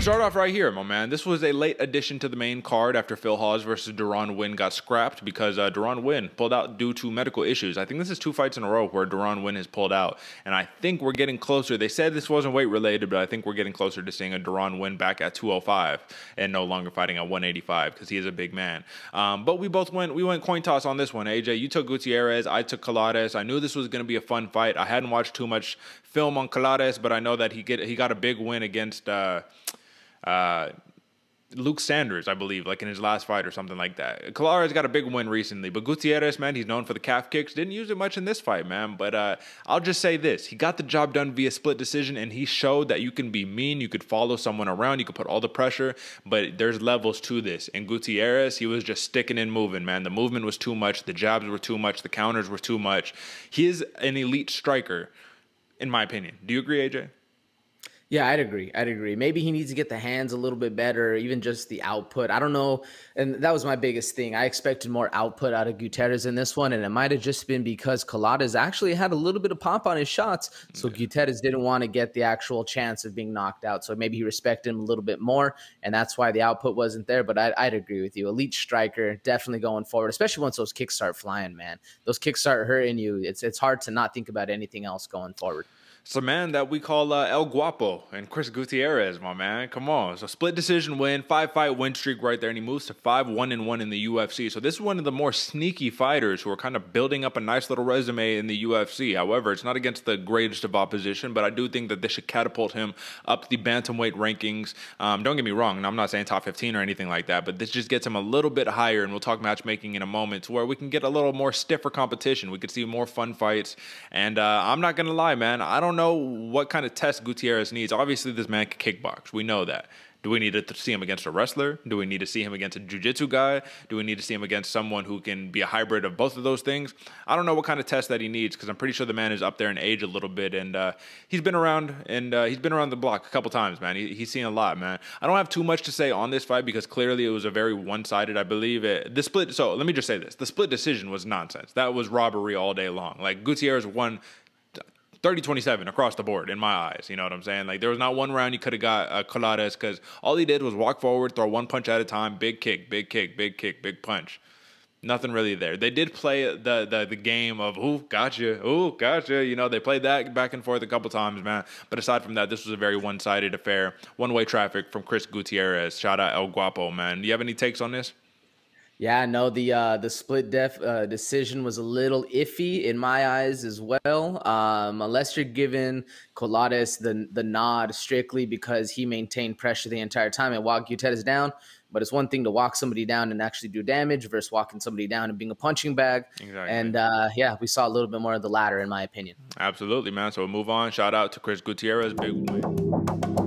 We'll start off right here, my man. This was a late addition to the main card after Phil Hawes versus Duran Wynn got scrapped because Duran Wynn pulled out due to medical issues. I think this is 2 fights in a row where Duran Wynn has pulled out, and I think we're getting closer. They said this wasn't weight related, but I think we're getting closer to seeing a Duran Wynn back at 205 and no longer fighting at 185 because he is a big man. But we went coin toss on this one, AJ. You took Gutierrez, I took Colares. I knew this was going to be a fun fight. I hadn't watched too much film on Colares, but I know that he got a big win against Luke Sanders, I believe, like in his last fight or something like that. Colares got a big win recently, but Gutierrez, man, he's known for the calf kicks. Didn't use it much in this fight, man, but I'll just say this. He got the job done via split decision, and he showed that you can be mean, you could follow someone around, you could put all the pressure, but there's levels to this. And Gutierrez, he was just sticking and moving, man. The movement was too much. The jabs were too much. The counters were too much. He is an elite striker, in my opinion. Do you agree, AJ? Yeah, I'd agree. I'd agree. Maybe he needs to get the hands a little bit better, even just the output. I don't know. And that was my biggest thing. I expected more output out of Gutierrez in this one, and it might have just been because Colares actually had a little bit of pop on his shots, so yeah. Gutierrez didn't want to get the actual chance of being knocked out. So maybe he respected him a little bit more, and that's why the output wasn't there. But I'd agree with you. Elite striker, definitely going forward, especially once those kicks start flying, man. Those kicks start hurting you. It's hard to not think about anything else going forward. It's a man that we call El Guapo and Chris Gutierrez, my man. Come on. So split decision win, 5-fight win streak right there. And he moves to 5-1-1 in the UFC. So this is one of the more sneaky fighters who are kind of building up a nice little resume in the UFC. However, it's not against the greatest of opposition, but I do think that this should catapult him up the bantamweight rankings. Don't get me wrong. And I'm not saying top 15 or anything like that, but this just gets him a little bit higher. And we'll talk matchmaking in a moment to where we can get a little more stiffer competition. We could see more fun fights. And I'm not going to lie, man. I don't know what kind of test Gutierrez needs. Obviously, this man can kickbox. We know that. Do we need to see him against a wrestler? Do we need to see him against a jiu-jitsu guy? Do we need to see him against someone who can be a hybrid of both of those things? I don't know what kind of test that he needs because I'm pretty sure the man is up there in age a little bit, and he's been around, and he's been around the block a couple times, man. He's seen a lot, man. I don't have too much to say on this fight because clearly it was a very one-sided, I believe. So let me just say this. The split decision was nonsense. That was robbery all day long. Like, Gutierrez won 30-27 across the board in my eyes. You know what I'm saying? Like, there was not one round you could have got Colares because all he did was walk forward, throw one punch at a time, big kick, big kick, big kick, big punch. Nothing really there. They did play the game of, ooh, gotcha, ooh, gotcha. You know, they played that back and forth a couple times, man. But aside from that, this was a very one-sided affair. One-way traffic from Chris Gutierrez. Shout out El Guapo, man. Do you have any takes on this? Yeah, no, the split decision was a little iffy in my eyes as well. Unless you're giving Colares the nod strictly because he maintained pressure the entire time and walked Gutierrez down. But it's one thing to walk somebody down and actually do damage versus walking somebody down and being a punching bag. Exactly. And, yeah, we saw a little bit more of the latter, in my opinion. Absolutely, man. So we'll move on. Shout out to Chris Gutierrez. Big win.